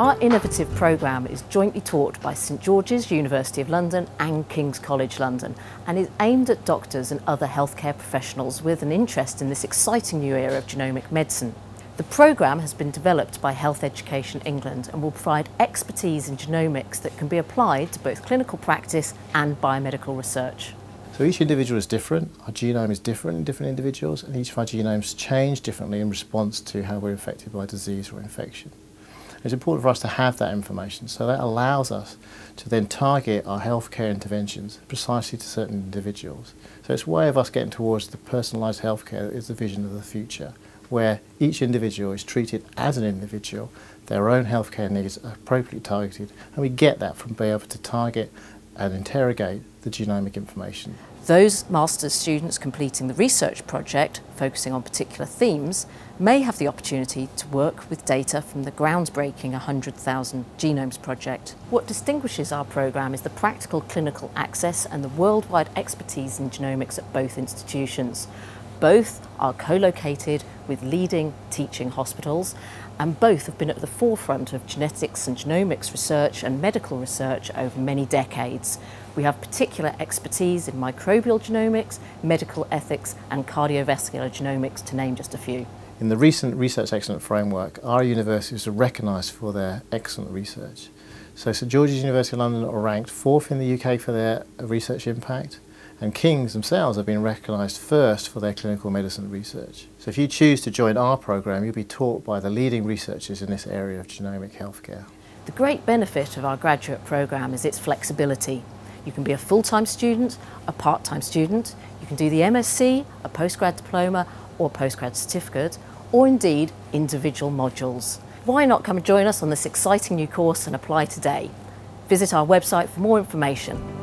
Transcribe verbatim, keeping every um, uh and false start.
Our innovative programme is jointly taught by St George's, University of London and King's College London, and is aimed at doctors and other healthcare professionals with an interest in this exciting new era of genomic medicine. The programme has been developed by Health Education England and will provide expertise in genomics that can be applied to both clinical practice and biomedical research. So each individual is different, our genome is different in different individuals, and each of our genomes change differently in response to how we're affected by disease or infection. It's important for us to have that information, so that allows us to then target our healthcare interventions precisely to certain individuals. So it's a way of us getting towards the personalised healthcare that is the vision of the future, where each individual is treated as an individual, their own healthcare needs are appropriately targeted, and we get that from being able to target and interrogate the genomic information. Those master's students completing the research project, focusing on particular themes, may have the opportunity to work with data from the groundbreaking one hundred thousand Genomes project. What distinguishes our programme is the practical clinical access and the worldwide expertise in genomics at both institutions. Both are co-located with leading teaching hospitals, and both have been at the forefront of genetics and genomics research and medical research over many decades. We have particular expertise in microbial genomics, medical ethics and cardiovascular genomics, to name just a few. In the recent Research Excellence Framework, our universities are recognised for their excellent research. So St George's, University of London are ranked fourth in the U K for their research impact, and King's themselves have been recognised first for their clinical medicine research. So if you choose to join our programme, you'll be taught by the leading researchers in this area of genomic healthcare. The great benefit of our graduate programme is its flexibility. You can be a full-time student, a part-time student, you can do the M S c, a postgrad diploma or postgrad certificate, or indeed individual modules. Why not come and join us on this exciting new course and apply today? Visit our website for more information.